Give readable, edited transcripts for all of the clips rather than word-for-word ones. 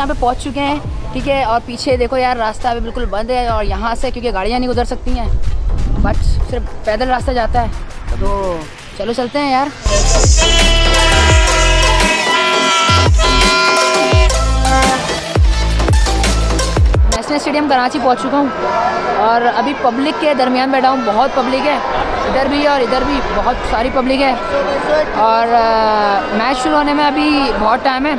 यहाँ पे पहुँच चुके हैं, ठीक है। और पीछे देखो यार रास्ता अभी बिल्कुल बंद है और यहाँ से क्योंकि गाड़ियाँ नहीं गुजर सकती हैं, बट सिर्फ पैदल रास्ता जाता है, तो चलो चलते हैं यार। स्टेडियम कराची पहुंच चुका हूं और अभी पब्लिक के दरमियान बैठा हूं, बहुत पब्लिक है, इधर भी और इधर भी बहुत सारी पब्लिक है और मैच शुरू होने में अभी बहुत टाइम है।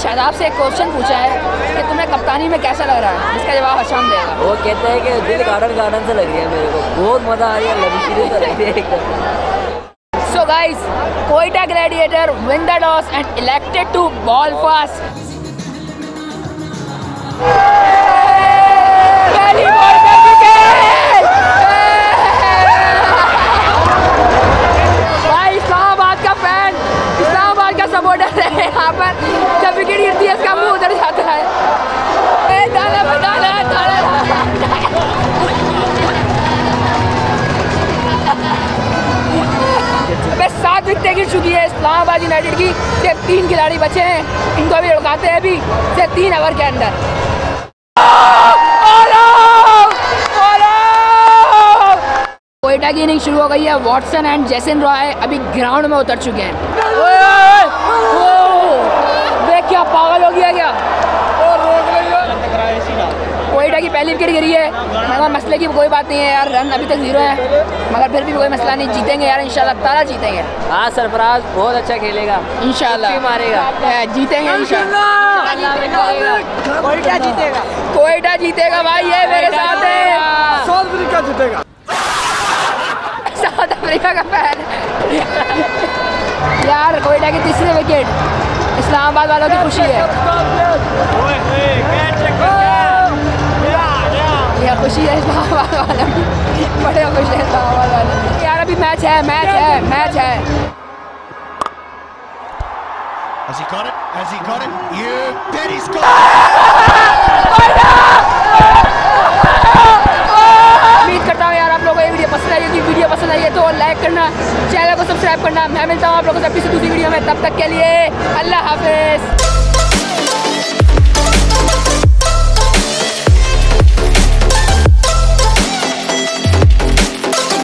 शादाब से एक क्वेश्चन पूछा है कि तुम्हें कप्तानी में कैसा लग रहा है, इसका जवाब हशाम देगा। वो कहते हैं कि दिल गार्डन से लग रही है मेरे को, बहुत मज़ा आ रहा है, लग्जरी से लग रही है। So guys, Quetta gladiator win the toss and elected to bowl first. पहली बॉल पे विकेट। भाई इस्लामाबाद का फैन, इस्लामाबाद का सपोर्टर है यहाँ पर, विकेट गिरती है इसका मुंह उधर जाता है। बस 7 विकेटें गिर चुकी है इस्लामाबाद यूनाइटेड की, सिर्फ 3 खिलाड़ी बचे हैं। इनको अभी लड़काते हैं अभी से 3 आवर के अंदर। कोयटा की इनिंग शुरू हो गई है। वॉटसन एंड जैसन रॉय अभी ग्राउंड में उतर चुके हैं। देख क्या पागल हो गया क्या। कोयटा की पहली विकेट गिरी है मगर मसले की कोई बात नहीं है यार। रन अभी तक 0 है मगर फिर भी कोई मसला नहीं, जीतेंगे यार इंशाल्लाह ताला जीतेंगे। हाँ सरफराज बहुत अच्छा खेलेगा इंशाल्लाह, मारेगा, जीतेंगे इंशाल्लाह। कोयटा जीतेगा, कोयटा जीतेगा भाई, ये मेरे साथ है। साउथ अफ्रीका जीतेगा, साउथ अफ्रीका का फैन यार। कोयटा की तीसरी विकेट, इस्लामाबाद वालों की खुशी है। यह खुशी है इस्लामाबाद वालों की, बड़े खुश है इस्लामाबाद वाले यार। अभी मैच है, मैच है, मैच है। उम्मीद करता हूँ यार आप लोगों को ये वीडियो पसंद आई। यदि वीडियो पसंद आई है तो लाइक करना, चैनल को सब्सक्राइब करना। मैं मिलता हूँ आप लोगों से अपनी से दूसरी वीडियो में, तब तक के लिए अल्लाह हाफिज़।